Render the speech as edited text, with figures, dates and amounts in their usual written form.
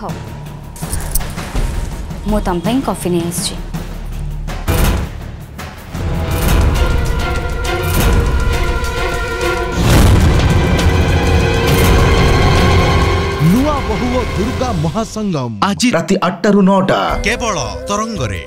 थाओ मो तम पई कॉफी ने आसी नुआ बहु दुर्गा महासंगम आज राति 8 रु 9 टा केवल तरंग रे।